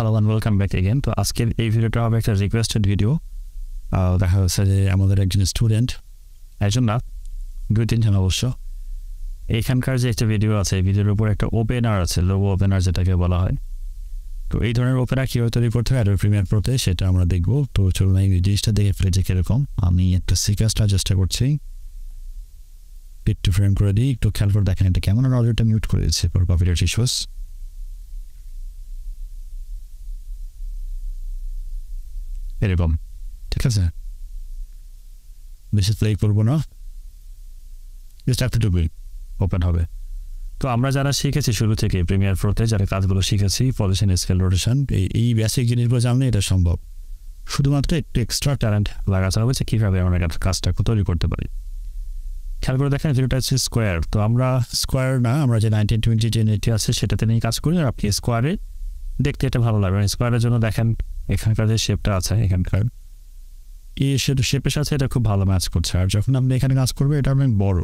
Hello and welcome back again to আজকের এই ভিডিওটা হবে একটা রিকোয়েস্টেড ভিডিও দেখা হচ্ছে যে আমাদের একজন স্টুডেন্ট একজন না দুই তিনজন অবশ্য এইখানকার যে একটা ভিডিও আছে এই ভিডিওর উপর একটা ওপেনার আছে লোগো ওপেনার যেটাকে বলা হয় তো এই ধরনের ওপেনার কি হয় তৈরি করতে হয় প্রিমিয়ার প্রোতে সেটা আমরা দেখব তো চলুন এই জিনিসটা দেখে ফেলে যে কিরকম আমি একটা সিকাস্টার চেষ্টা করছি একটু ফ্রেম করে দিই একটু খেয়াল করে দেখেন এটা কেমন আর অডিওটা মিউট করে দিচ্ছে পর কপিরাইট ইস্যুস এরকম ঠিক আছে বেশি প্লে করবো না জাস্ট এতটুকুই ওপেন হবে তো আমরা যারা শিখেছি শুরু থেকে প্রিমিয়ার প্রোতে যারা কাজগুলো শিখেছি পজিশন স্কেল রোটেশন এই বেসিক জিনিসগুলো জানলে এটা সম্ভব শুধুমাত্র একটু এক্সট্রা ট্যালেন্ট লাগাতে হবে যে কীভাবে আমরা কাজটা তৈরি করতে পারি খেয়াল করে দেখেন যেটা হচ্ছে স্কোয়ার তো আমরা স্কোয়ার না আমরা যে 1920 যে নেটটি আছে সেটাতে নিয়ে কাজ করি আর আপনি স্কোয়ারে দেখতে এটা ভালো লাগবে স্কোয়ারের জন্য দেখেন এখানকার যে শেপটা আছে এখানকার এই শেপের সাথে এটা খুব ভালো ম্যাচ করছে আর যখন আপনি এখানে কাজ করবে এটা অনেক বড়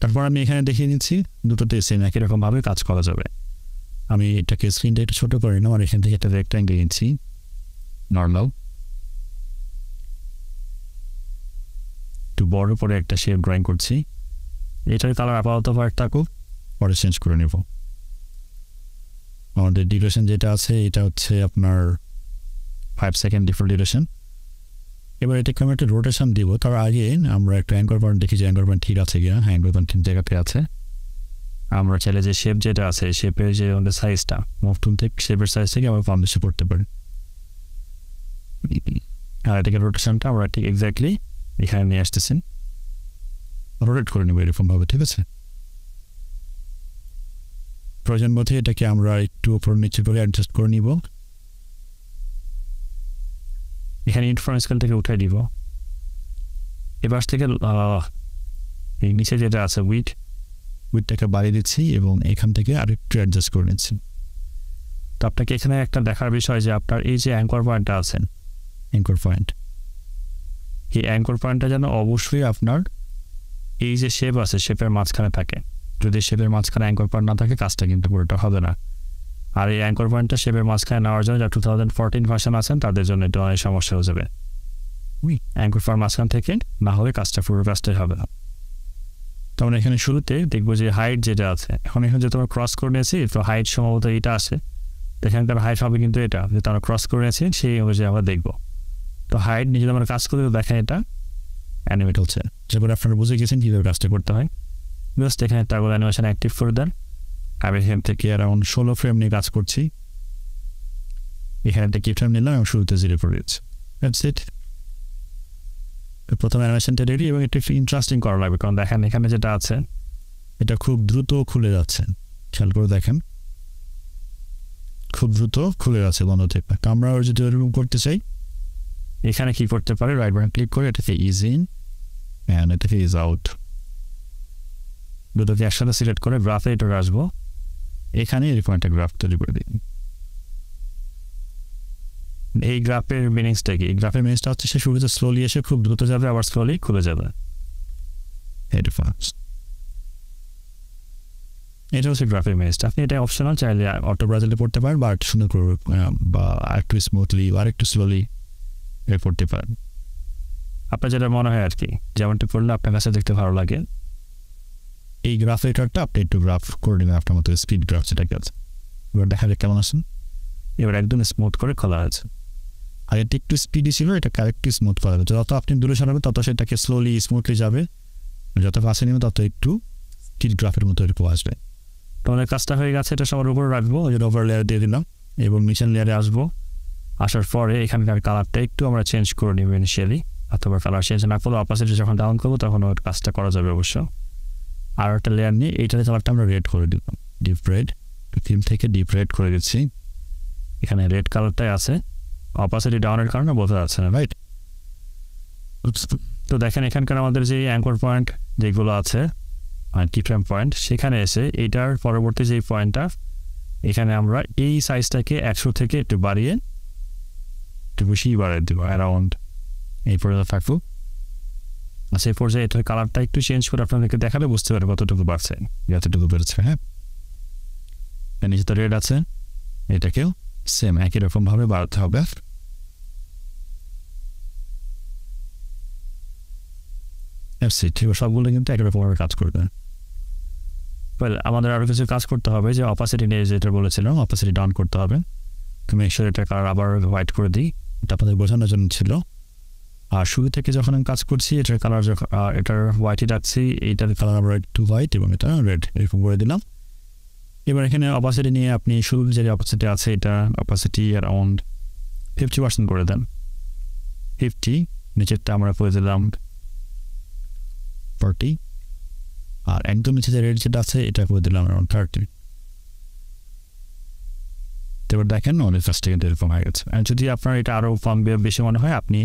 তারপর আমি এখানে দেখিয়ে নিচ্ছি দুটোতে সেম একই রকমভাবে কাজ করা যাবে আমি এটাকে স্ক্রিনটা একটু ছোটো করে নিলাম আর এখান থেকে একটা রেক্ট্যাঙ্গেল নিচ্ছি নর্মাল একটু বড় পরে একটা শেপ ড্রয়িং করছি এটার কালার আপাতত হোয়াইট থাকুক পরে চেঞ্জ করে নেব আমাদের ডিউরেশন যেটা আছে এটা হচ্ছে আপনার 5 সেকেন্ড ডিফল্ট ডিউরেশন এবার এটাকে আমি একটা রোটেশন দিব তার আগে আমরা একটা অ্যাঙ্কর পয়েন্ট দেখি যে অ্যাঙ্কর পয়েন্ট ঠিক আছে কিনা হ্যাঁ অ্যাঙ্কর পয়েন্ট ঠিক জায়গাতে আছে আমরা চাইলে যে শেপ যেটা আছে শেপের যে আমাদের সাইজটা মুভ টুল থেকে শেপের সাইজ থেকে আমরা ফাউন্ডেশন করতে পারি আর এটাকে রোটেশনটা আমরা ঠিক এক্স্যাক্টলি এখানে নিয়ে আসতেছেন রোটেট করে নেব এরকমভাবে ঠিক আছে প্রয়োজন মধ্যে এটাকে আমরা একটু উপর নিচে করে অ্যাডজাস্ট করে নিব এখানে ইনফারেন্স স্কেল থেকে উঠাই দিব এবার থেকে এই নিচে যেটা আছে উইথটাকে বাড়িয়ে দিচ্ছি এবং এখান থেকে আর একটু অ্যাডজাস্ট করে নিচ্ছি তো আপনাকে এখানে একটা দেখার বিষয় যে আপনার এই যে অ্যাঙ্কর পয়েন্টটা আছেন অ্যাঙ্কর পয়েন্ট এই অ্যাঙ্কর পয়েন্টটা যেন অবশ্যই আপনার এই যে শেপ আছে শেপের মাঝখানে থাকে যদি শেপের মাঝখানে অ্যাঙ্কর পয়েন্ট না থাকে কাজটা কিন্তু পুরোটা হবে না আর এই অ্যাঙ্কর পয়েন্টটা শেপের মাঝখানে নেওয়ার জন্য যা 2014 ভার্সন আছেন তাদের জন্য এটা অনেক সমস্যা হয়ে যাবে অ্যাঙ্কর পয়েন্ট মাঝখান থেকে না হলে কাজটা পুরো কাজটাই হবে না তো আমরা এখানে শুরুতে দেখবো যে হাইট যেটা আছে এখন এখানে যেহেতু আমরা ক্রস করে নিয়েছি তো হাইট সম্ভবত এটা আসে তো এখানকার হাইট হবে কিন্তু এটা যেহেতু আমরা ক্রস করে নিয়েছি সেই অনুযায়ী আমরা দেখবো তো হাইট নিয়ে যদি আমরা কাজ করি দেখেন এটা অ্যানিমেট হচ্ছে যেগুলো আপনারা বুঝে গেছেন কীভাবে কাজটা করতে হয় জাস্ট এখানে তাগুলো অ্যানিমেশন অ্যাক্টিভ করে দেন আমি এখান থেকে অ্যারাউন্ড 16 ফ্রেম নিয়ে কাজ করছি এখানে একটা কি ফ্রেম নিলাম এবং শুরুতে 0 করে দিচ্ছি দ্যাটস ইট প্রথম অ্যানিমেশনটা রেডি এবং একটু ইন্টারেস্টিং করা লাগবে কারণ দেখেন এখানে যেটা আছে এটা খুব দ্রুত খুলে যাচ্ছে খেয়াল করে দেখেন খুব দ্রুত খুলে যাচ্ছে বন্ধ থেকে আমরা যদি এরকম করতে চাই এখানে কি করতে পারি রাইট বাটন ক্লিক করে এটাকে ইজ ইন অ্যান্ড এটাকে ইজ আউট দুটোকে একসাথে সিলেক্ট করে গ্রাফে এটা আসবো এখানে এরকম একটা গ্রাফ তৈরি করে দিন এই গ্রাফের মিনিংসটা কি গ্রাফের মিনিংসটা হচ্ছে সে শুরুতে স্লোলি এসে খুব দ্রুত যাবে আবার স্লোলি খুলে যাবে এটা হচ্ছে গ্রাফের মিনিংসটা আপনি এটা অপশনাল চাইলে অটো ব্রাউজারে পড়তে পারেন বা একটু সুন্দর করে বা একটু স্মুথলি বা একটু স্লোলি এটা পড়তে পারেন আপনার যেটা মনে হয় আর কি যেমনটা পড়লে আপনার কাছে দেখতে ভালো লাগে এই গ্রাফ এডিটরটা আপনি একটু গ্রাফ করে নেবেন আপনার মতো স্পিড গ্রাফ সেটাকে আছে এবার দেখা যায় কেমন আসেন এবার একদম স্মুথ করে খোলা আছে আর এটা একটু স্পিডি ছিল এটা কারেক্টলি স্মুথ করা যাবে যত আপনি দূরে সরাবেন তত সেটাকে স্লোলি স্মুথলি যাবে যত কাছে নেবেন তত একটু স্পিড গ্রাফের মতো এরকম আসবে তোমাদের কাজটা হয়ে গেছে এটা সবার উপরে রাখবো এটা ওভার লেয়ার দিয়ে দিলাম এবং মিশন লেয়ারে আসবো আসার পরে এখানকার কালারটা একটু আমরা চেঞ্জ করে নেব ইনিশিয়ালি অথবা কালার চেঞ্জ না করলে অপোজিটে যখন ডাউন করবো তখন ওর কাজটা করা যাবে অবশ্য আর একটা লেয়ার নিয়ে এইটার কালারটা আমরা রেড করে দিলাম ডিপ রেড থিম থেকে ডিপ রেড করে দিচ্ছি এখানে রেড কালারটাই আছে অপাসিটি ডাউনের কারণে বোঝা যাচ্ছে না রাইট তো দেখেন এখানকার আমাদের যে অ্যাঙ্কর পয়েন্ট যেগুলো আছে আর কি ফ্রেম পয়েন্ট সেখানে এসে এইটার পরবর্তী যে পয়েন্টটা এখানে আমরা এই সাইজটাকে 100 থেকে একটু বাড়িয়ে একটু বেশিই বাড়িয়ে দেবো অ্যারাউন্ড এই পর্যন্ত থাকবো আচ্ছা এই পর্যায়ে এটার কালারটা একটু চেঞ্জ করে আপনাদেরকে দেখালে বুঝতে পারবে কতটুকু বাড়ছে যতটুকু বেড়েছে হ্যাঁ নিচে তো রেড আছে এটাকেও Semekere formatet bare ta bløff. FC2 সবগুলোকে একই রকমভাবে কাজ করবে। Well, আমাদের আরো কিছু কাজ করতে হবে যে opacity নিয়ে যেটা বলেছিলাম opacity ডাউন করতে হবে। তো মেক শিওর এটা কালার আবার হোয়াইট করে দিই। এটা আপনাদের বোঝানোর জন্য ছিল। আর শুরু থেকে যখন আমি কাজ করছি এটার কালার এটার হোয়াইটই রাখছি, এইটার কালার আবার একটু হোয়াইট এবং এটা রেড এরকম করে দিলাম। এবার এখানে opacity নিয়ে আপনি শুরু যে opacity আছে এটা opacity around 50% করে দেন। 50 নিচেরটা আমরা করে দিলাম 40 আর একদম নিচে যে রেড যেটা আছে এটা করে দিলাম around 30। এবার দেখেন অনেক ফার্স্ট সেকেন্ড এরকম হয়ে গেছে। আর যদি আপনার এটা আরও কম বেশি মনে হয় আপনি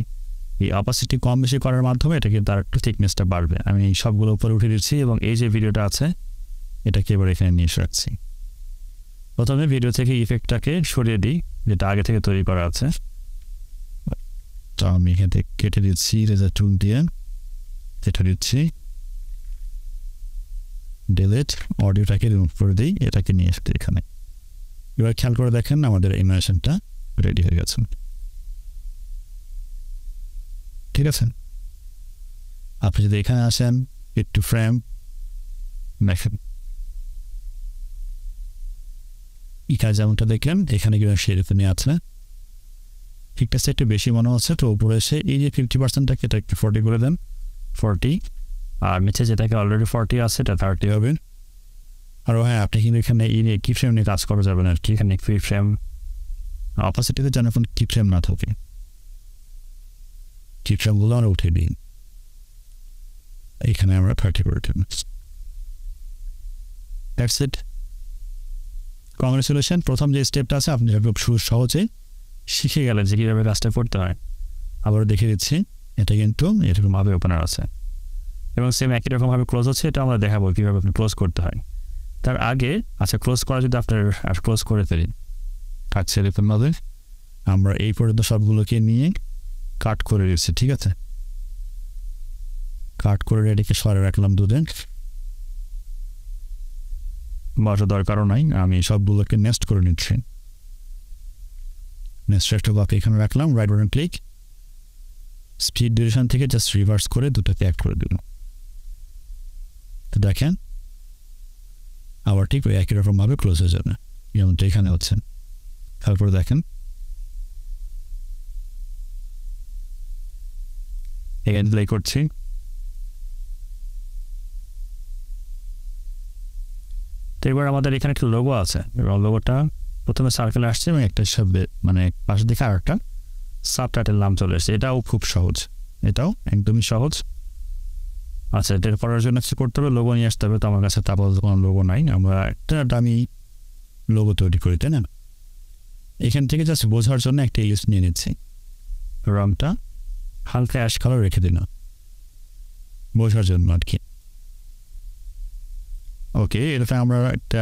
এই opacity কম বেশি করার মাধ্যমে এটাকে তার একটু থিকনেসটা বাড়বে। আমি সবগুলো উপরে উঠিয়ে দিচ্ছি এবং এই যে ভিডিওটা আছে এটাকে এবার এখানে নিয়ে এসে রাখছি। প্রথমে ভিডিও থেকে ইফেক্টটাকে সরিয়ে দিই যেটা আগে থেকে তৈরি করা আছে। তো আমি এখান থেকে কেটে দিচ্ছি রেজার টুল দিয়ে, কেটে দিচ্ছি ডিলিট, অডিওটাকে রিমুভ করে দিই, এটাকে নিয়ে আসতে এখানে। এবার খেয়াল করে দেখেন আমাদের অ্যানিমেশনটা রেডি হয়ে গেছে। ঠিক আছে, আপনি যদি এখানে আসেন একটু ফ্রেম দেখেন এখানে যেমনটা দেখলেন এখানে কিন্তু সেরকম নিয়ে আছে। ঠিকঠাকটা একটু বেশি মনে হচ্ছে তো উপরে এসে এই যে 50%টাকে এটা একটু 40 করে দেন, 40 আর নিচে যেটাকে অলরেডি 40 আছে এটা 30 হবে। আর হ্যাঁ আপনি কিন্তু এখানে এই কি ফ্রেম নিয়ে কাজ করা যাবে না, এখানে কি ফ্রেম অপোজিটিতে যেন কোনো কি ফ্রেম না থাকে, কি ফ্রেমগুলো আমরা উঠে দিই। এখানে আমরা 30 করে দিন। That's it. কংগ্রেচুলেশন, প্রথম যে স্টেপটা আছে আপনি খুব সহজে শিখে গেলেন যে কীভাবে কাজটা করতে হয়। আবারও দেখে দিচ্ছি এটা কিন্তু এরকমভাবে ওপেনার আছে এবং সেম একই রকমভাবে ক্লোজ হচ্ছে, এটা আমরা দেখাবো কীভাবে আপনি ক্লোজ করতে হয়। তার আগে আচ্ছা ক্লোজ করা যদি আপনার আর ক্লোজ করে ফেলি কাটছে এরকমভাবে আমরা এই পর্যন্ত সবগুলোকে নিয়ে কাট করে দিচ্ছি। ঠিক আছে, কাট করে এটাকে সরে রাখলাম দুদিন বাসা দরকারও নাই, আমি সবগুলোকে নেক্সট করে নিচ্ছি। নেক্সট একটা বাকি এখানে রাখলাম, right button click, speed duration থেকে জাস্ট রিভার্স করে দুটোকে এক করে দিল। তো দেখেন আবার ঠিক ওই একই রকমভাবে ক্লোজ হয়ে যাবে যেমনটা এখানে হচ্ছে। তারপরে দেখেন এখানে প্লে করছি, তো এবার আমাদের এখানে একটা লোগো আছে, লোগোটা প্রথমে সার্কেল আসছে এবং একটা শব্দে মানে পাশে দেখে আর একটা সাবটাইটেল নাম চলে এসছে। এটাও খুব সহজ, এটাও একদমই সহজ। আচ্ছা এটার পড়ার জন্য কিছু করতে হবে, লোগো নিয়ে আসতে হবে। তো আমার কাছে তারপর কোনো লোগো নাই, আমরা একটা দামি লোগো তৈরি করি তাই না। এখান থেকে জাস্ট বোঝার জন্য একটা ইলিপস নিয়ে নিচ্ছি, রঙটা হালকা অ্যাশ কালার রেখে দিন বোঝার জন্য আর কি। ওকে, এটাতে আমরা একটা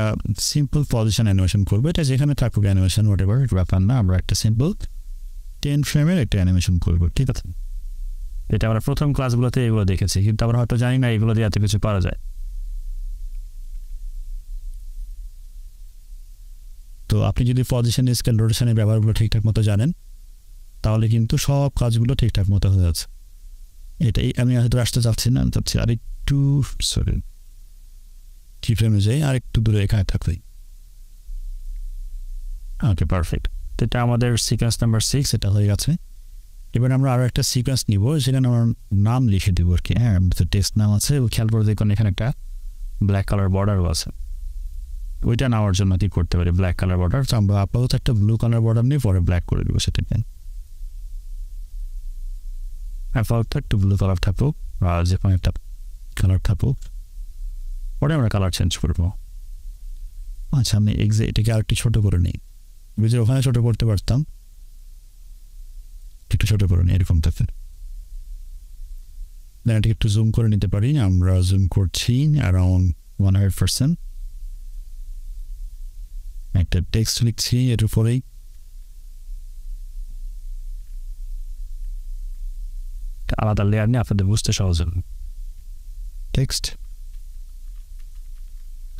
সিম্পল পজিশন অ্যানিমেশন করবো, এটা যেখানে থাকুক অ্যানিমেশন হোয়াট এভার ব্যাপার না, আমরা একটা সিম্পল 10 ফ্রেমের একটা অ্যানিমেশন করবো। ঠিক আছে, এটা আমরা প্রথম ক্লাসগুলোতে এগুলো দেখেছি কিন্তু আমরা হয়তো জানি না এগুলো দিয়ে এত কিছু পারা যায়। তো আপনি যদি পজিশন স্কেল রোটেশনের ব্যবহারগুলো ঠিকঠাক মতো জানেন তাহলে কিন্তু সব কাজগুলো ঠিকঠাক মতো হয়ে যাচ্ছে। এটাই আমি হয়তো আসতে চাচ্ছি না, আমি চাচ্ছি আর একটু সরি কি ফ্রেমে যাই আর একটু দূরে এখানে থাকলেই। ওকে পারফেক্ট, তো এটা আমাদের সিকোয়েন্স নাম্বার 6 এটা হয়ে গেছে। এবার আমরা আরও একটা সিকোয়েন্স নিব সেখানে আমার নাম লিখে দেবো আর কি। হ্যাঁ টেক্সট নাম আছে, খেয়াল করে দেখুন এখানে একটা ব্ল্যাক কালার বর্ডারও আছে, ওইটা নেওয়ার জন্য কি করতে পারি ব্ল্যাক কালার বর্ডার। তো আমরা আপাতত একটা ব্লু কালার বর্ডার নিয়ে পরে ব্ল্যাক করে দেবো, সেটাকে আপাতত একটু ব্লু কালার থাকুক বা যে কোনো একটা কালার থাকুক, পরে আমরা কালার চেঞ্জ করবো। আচ্ছা আমি এক্সাক্ট এটাকে আর একটু ছোটো করে নিই, বুঝে ওখানে ছোটো করতে পারতাম, একটু ছোটো করে নিই এরকম থাকতে। দেন এটাকে একটু জুম করে নিতে পারি, আমরা জুম করছি অ্যারাউন্ড 100%। একটা টেক্সট লিখছি এর উপরেই, আলাদা লেয়ার নিয়ে আপনাদের বুঝতে সহজ হবে। টেক্সট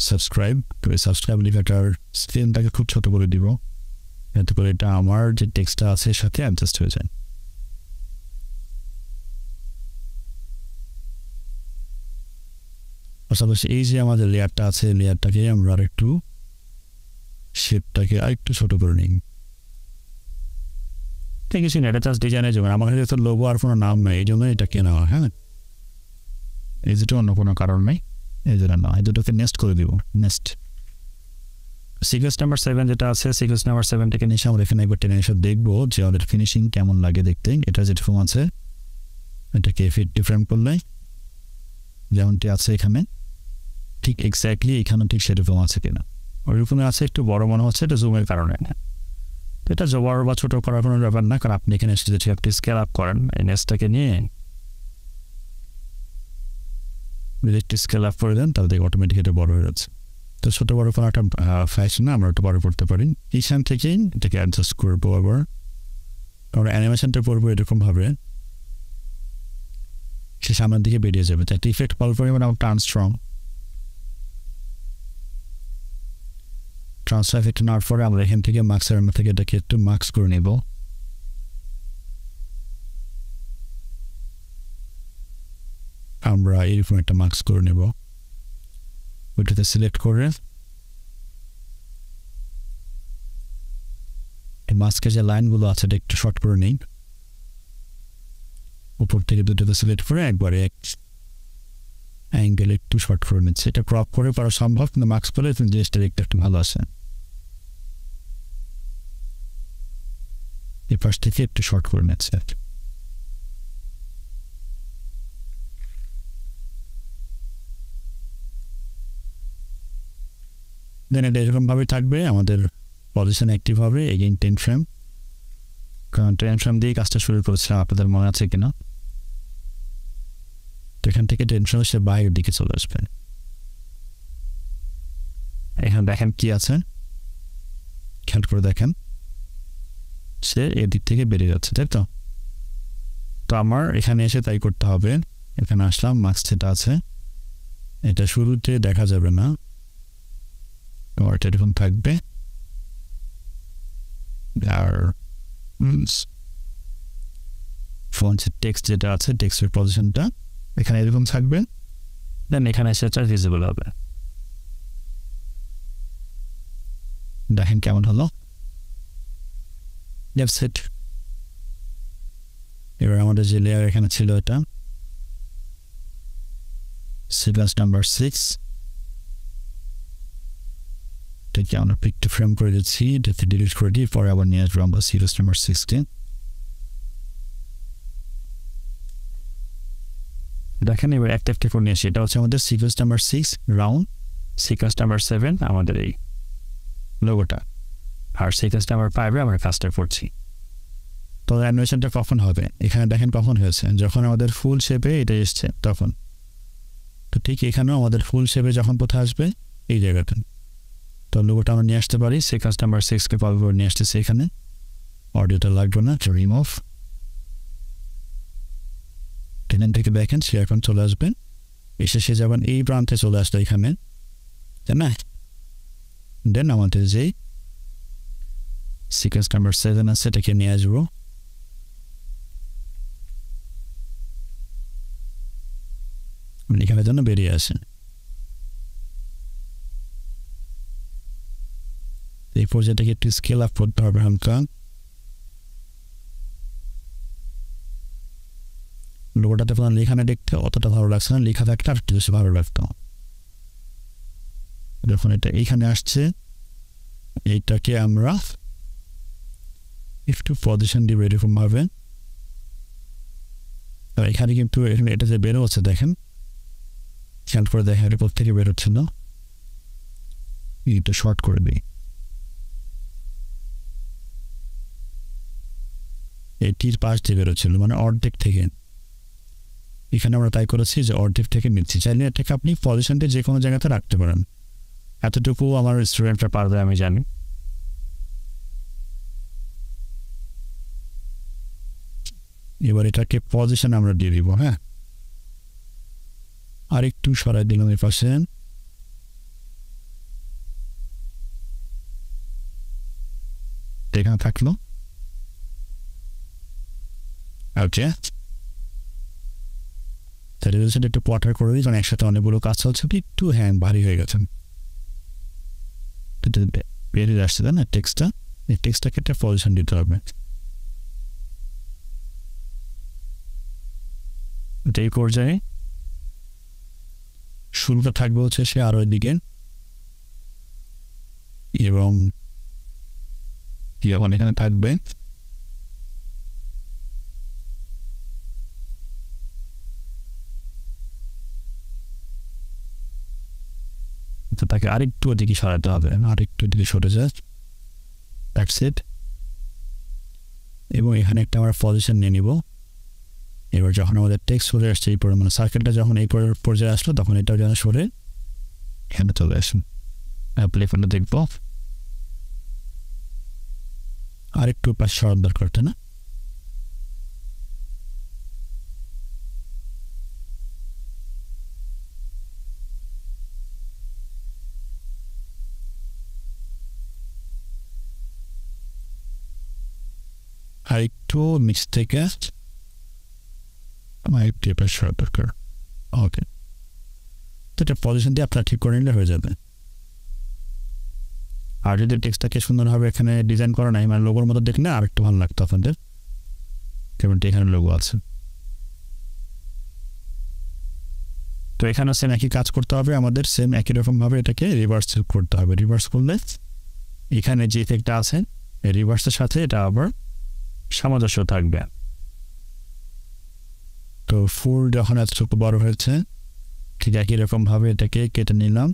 সাবস্ক্রাইব, সাবস্ক্রাইব লিখে একটা স্ক্রিনটাকে খুব ছোটো করে দিব, এত করে এটা আমার যে টেক্সটটা আছে সাথে অ্যাডজাস্ট হয়ে যায়। পাশাপাশি এই যে আমাদের লেয়ারটা আছে, লেয়ারটাকে আমরা আরেকটু শেপটাকে আরেকটু ছোট করে নিই। ঠিক আছে, এটা জাস্ট ডিজাইনের জন্য, আমার কাছে তো লোগো আর কোনো নাম নেই, এই জন্য এটা কেনা হয়। হ্যাঁ, এই যেটা অন্য কোনো কারণ নেই, এই জন্য না, এই দুটোকে নেক্সট করে দিব। নেক্সট সিকোয়েন্স নাম্বার 7 যেটা আছে, সিকোয়েন্স নাম্বার 7টাকে নিয়ে আমরা এখানে একবার টেনে এসব দেখবো যে আমাদের ফিনিশিং কেমন লাগে দেখতে। এটা যেরকম আছে এটাকে ফিট ডিফারেন্ট করলে যেমনটি আছে এখানে ঠিক এক্স্যাক্টলি এখানে ঠিক সেরকম আছে কিনা। ওইরকম আছে, একটু বড় মনে হচ্ছে এটা জুমের কারণে না, তো এটা জবর বা ছোটো করার কোনো ব্যাপার না, কারণ আপনি এখানে এসে যদি আপনি স্কেল আপ করেন এই নেক্সটটাকে নিয়ে একটু স্কেল আপ করে দেন তাহলে অটোমেটিক এটা বড় হয়ে যাচ্ছে। তো ছোটো বড়ো কোনো একটা ফ্যাশন না আমরা একটু বড়ো করতে পারি। এইখান থেকেই এটাকে অ্যাডজাস্ট করবো, আবার আমরা অ্যানিমেশনটা করবো এরকমভাবে সে সামনের দিকে বেরিয়ে যাবে। তো একটা ইফেক্ট কল করি, মানে আমার ট্রান্সফার ইফেক্ট নেওয়ার পরে আমরা এখান থেকে মার্কসের থেকে এটাকে একটু মার্কস করে নেব। আমরা এরকম একটা মার্কস করে নেব, ওইটাতে সিলেক্ট করে এই মাস্কের যে লাইনগুলো আছে এটা একটু শর্ট করে নিই। উপর থেকে দুটোতে সিলেক্ট করে একবারে এক অ্যাঙ্গেল একটু শর্ট করে নিচ্ছে। এটা ক্রপ করে পারা সম্ভব, কিন্তু মাস্ক করলে জিনিসটা দেখতে একটু ভালো আসে। এই পাশ থেকে একটু শর্ট করে নিচ্ছে। দেন এটা এরকমভাবে থাকবে, আমাদের পজিশন অ্যাক্টিভ হবে। এগেইন 10 ফ্রেম, কারণ 10 ফ্রেম দিয়ে কাজটা শুরু করেছিলাম, আপনাদের মনে আছে কিনা। তো এখান থেকে 10 ফ্রেম সে বাইরের দিকে চলে আসবে। এখানে দেখেন কি আছে, খেয়াল করে দেখেন সে এদিক থেকে বেরিয়ে যাচ্ছে, তাই তো। তো আমার এখানে এসে তাই করতে হবে। এখানে আসলাম, মাস্ক যেটা আছে এটা শুরুতে দেখা যাবে না, এরকম থাকবে। আর ফন্টের টেক্সট যেটা আছে, টেক্সটের পজিশনটা এখানে এরকম থাকবে। দেন এখানে সেটা ভিজিবল হবে। দেখেন কেমন হলো। এবার আমাদের যে লেয়ার এখানে ছিল এটা সিকোয়েন্স নাম্বার 6, এটাকে আমরা পিকটা ফ্রেম করে দিচ্ছি, এটাকে ডিলিট করে দিই। পরে আবার নিয়ে আসবো আমরা সিরিজ নাম্বার 16। দেখেন এবার একটা একটা করে নিয়ে আসি, এটা হচ্ছে আমাদের sequence number 6 round, sequence number 7 আমাদের এই লোগোটা, আর সিকোয়েন্স নাম্বার 5 আমরা কাজটা করছি। তো অ্যানিমেশনটা কখন হবে, এখানে দেখেন কখন হয়েছে, যখন আমাদের ফুল শেপে এটা এসছে তখন। তো ঠিক এখানেও আমাদের ফুল শেপে যখন কোথায় আসবে এই জায়গাটা, তো লোগোটা আমরা নিয়ে আসতে পারি। সিকোয়েন্স নাম্বার 6কে কপি করে নিয়ে আসতেছি এখানে, অডিওটা লাগবে না, রিমুভ। এখান থেকে দেখেন সে এখন চলে আসবেন, এসে সে যাবেন এই প্রান্তে চলে আসলো এখানে, তাই না। দেন আমাদের যে সিকোয়েন্স নাম্বার 7 আছে এটাকে নিয়ে আসবো। এখানে যেন বেরিয়ে আসেন, এই পর্যায়টাকে একটু স্কেল আপ করতে হবে হালকা। লোগোটাতে আপনার লেখানে দেখতে অতটা ভালো লাগছে না, লেখা থাকতে আর একটু বেশি ভালো লাগতো। যখন এটা এইখানে আসছে এইটাকে আমরা একটু পজিশন দিব এরকমভাবে। এখানে কিন্তু এখানে এটা যে বেরো হচ্ছে দেখেন, খেয়াল করে দেখেন রিপোর্ট থেকে বেরোচ্ছে না, এটা শর্ট করে দিই। এটির পাশ দিয়ে বেরোচ্ছিল, মানে অর্ধেক থেকে। এখানে আমরা তাই করেছি যে অর্ধেক থেকে নিচ্ছি, চাইলে এটাকে আপনি পজিশনটা যে কোনো জায়গাতে রাখতে পারেন। এতটুকু আমার স্টুডেন্টরা পারবে আমি জানি। এবার এটাকে পজিশন আমরা দিয়ে দিব। হ্যাঁ, আর একটু সরাই দিলাম এই পাশে। এখানে থাকলো ওকে তাহলে ওই সাইডে একটু পটার করে দিই কারণ একসাথে অনেকগুলো কাজ চলছে একটু হ্যান্ড ভারী হয়ে গেছে তো বেরিয়ে আসছে না টেক্সটটা এই টেক্সটটাকে একটা পজিশন দিতে হবে এই পর্যায়ে শুরুটা থাকবে হচ্ছে সে আর ওই দিকে এবং যখন এখানে থাকবে তাকে আরেকটু ওদিকে সরাতে হবে আরেকটু ওদিকে সরে যায় দ্যাটস ইট এবং এখানে একটা আমরা পজিশন নিয়ে নিব এবার যখন আমাদের টেক্সট সরে আসছে এই পর্যন্ত মানে সার্কেলটা যখন এই পর্যায়ে আসলো তখন এটাও যেন সরে এখানে চলে আসুন অ্যাপ্লাই ফোনটা দেখবো আরেকটু পাশ সরান দরকার না আরেকটু মিক্স থেকে আরেকটু পাশ সরা দরকার ওকে তো এটা পজিশন দিয়ে আপনার ঠিক করে নিলে হয়ে যাবে আর যদি টেক্সটটাকে সুন্দরভাবে এখানে ডিজাইন করা নাই মানে লোগোর মতো দেখলে আর একটু ভালো লাগতো আপনাদের যেমনটা এখানে লোগো আছে তো এখানে সেম একই কাজ করতে হবে আমাদের সেম একই রকমভাবে এটাকে রিভার্স করতে হবে রিভার্স করলে এখানে যে ইফেক্টটা আছে এই রিভার্সের সাথে এটা আবার সামঞ্জস্য থাকবে তো ফুল যখন এত বড় হয়েছে ঠিক একই রকমভাবে এটাকে কেটে নিলাম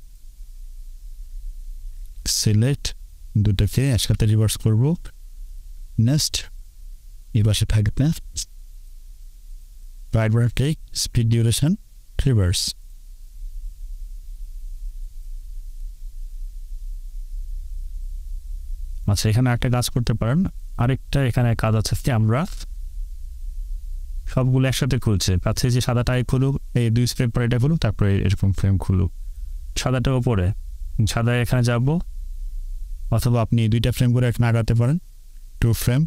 সিলেক্ট দুটোকে একসাথে রিভার্স করব নেক্সট এই পাশে থাকবে right bar click speed duration reverse আচ্ছা এখানে একটা কাজ করতে পারেন আরেকটা এখানে কাজ আছে কি আমরা সবগুলো একসাথে খুলছে পাচ্ছে যে সাদাটাই খুলুক এই দুই স্প্রে পরেটা খুলুক তারপরে এরকম ফ্রেম খুলুক সাদাটা ওপরে সাদা এখানে যাবো অথবা আপনি দুইটা ফ্রেম করে এখানে আগাতে পারেন টু ফ্রেম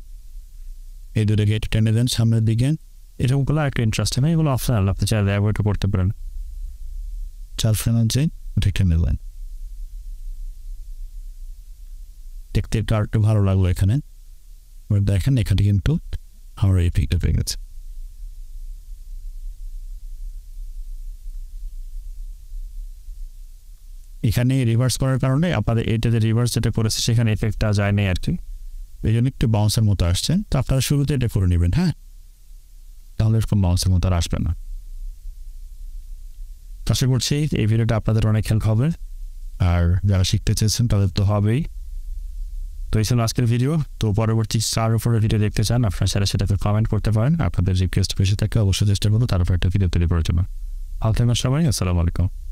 এই দুটোকে একটু টেনে দেন সামনের দিকে এরকমগুলো একটু ইন্টারেস্টিং হয় এগুলো অপশনাল আপনি চাইলে অ্যাভয়েডও করতে পারেন চার ফ্রেম আছে ওটা টেনে দেন দেখতে একটু আরেকটু ভালো লাগলো এখানে এবার দেখেন এখানে কিন্তু আমার এই পিকটা পেয়ে গেছে এখানে রিভার্স করার কারণে আপনাদের এটাতে রিভার্স যেটা করেছে সেখানে এফেক্টটা যায় নাই আর কি এই জন্য একটু বাউন্সের মতো আসছেন তো আপনারা শুরুতে এটা করে নেবেন হ্যাঁ তাহলে এরকম বাউন্সের মতো আর আসবে না আশা করছি এই ভিডিওটা আপনাদের অনেক হেল্প হবে আর যারা শিখতে চেয়েছেন তাদের তো হবেই তো এই ছিল আজকের ভিডিও তো পরবর্তী স্টার উপরে ভিডিও দেখতে চান আপনারা সেটা সেটাকে কমেন্ট করতে পারেন আপনাদের রিকোয়েস্ট পেশে থাকে অবশ্যই চেষ্টা করুন তারপর একটা ভিডিও তৈরি করার জন্য ভালো থাকবেন সবাই আসসালামু আলাইকুম